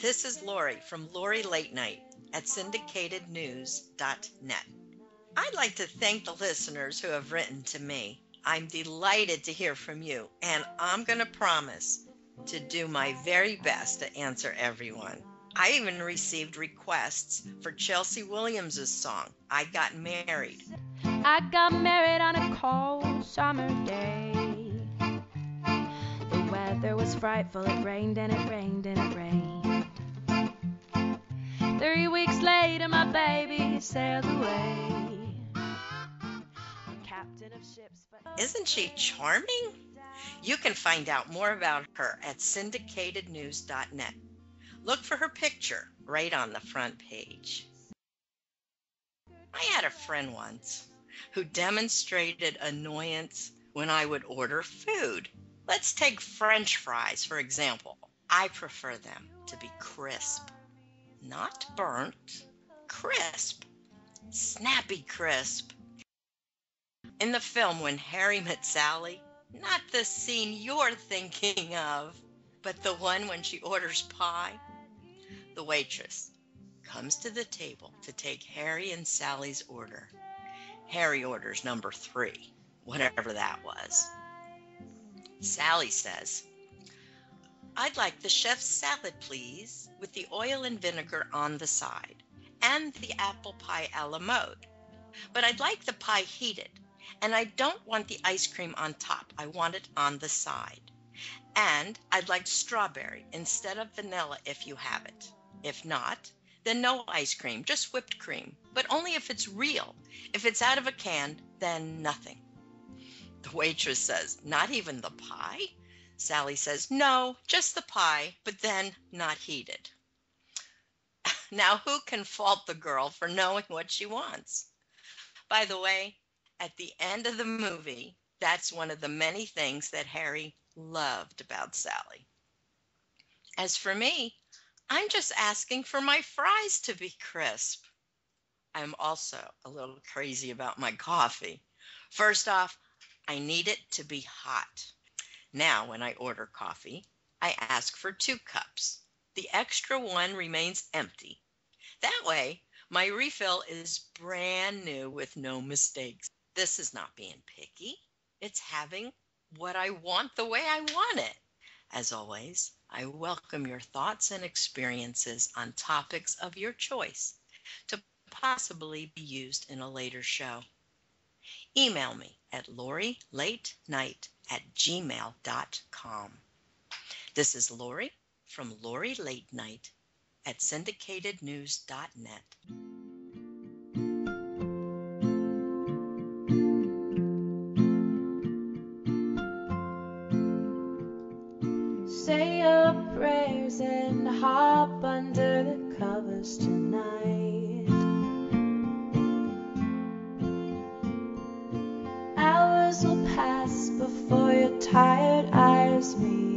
This is Lori from Lori Late Night at syndicatednews.net. I'd like to thank the listeners who have written to me. I'm delighted to hear from you, and I'm going to promise to do my very best to answer everyone. I even received requests for Chelsea Williams' song, I Got Married. I got married on a cold summer day. The weather was frightful, it rained and it rained and it rained. 3 weeks later my baby sailed away. Captain of ships. Isn't she charming? You can find out more about her at syndicatednews.net. Look for her picture right on the front page. I had a friend once who demonstrated annoyance when I would order food. Let's take French fries, for example. I prefer them to be crisp, not burnt, crisp, snappy crisp. In the film When Harry Met Sally, not the scene you're thinking of, but the one when she orders pie, the waitress comes to the table to take Harry and Sally's order. Harry orders number 3, whatever that was. Sally says, "I'd like the chef's salad, please, with the oil and vinegar on the side, and the apple pie a la mode. But I'd like the pie heated, and I don't want the ice cream on top. I want it on the side. And I'd like strawberry instead of vanilla if you have it. If not, then no ice cream, just whipped cream, but only if it's real. If it's out of a can, then nothing." The waitress says, "Not even the pie?" Sally says, "No, just the pie, but then not heated." Now who can fault the girl for knowing what she wants? By the way, at the end of the movie, that's one of the many things that Harry loved about Sally. As for me, I'm just asking for my fries to be crisp. I'm also a little crazy about my coffee. First off, I need it to be hot. Now, when I order coffee, I ask for 2 cups. The extra one remains empty. That way, my refill is brand new with no mistakes. This is not being picky. It's having what I want the way I want it. As always, I welcome your thoughts and experiences on topics of your choice to possibly be used in a later show. Email me at lorilatenight@gmail.com. This is Lori from Lori Late Night at syndicatednews.net. Say your prayers and hop under the covers tonight. Hours will pass before your tired eyes meet.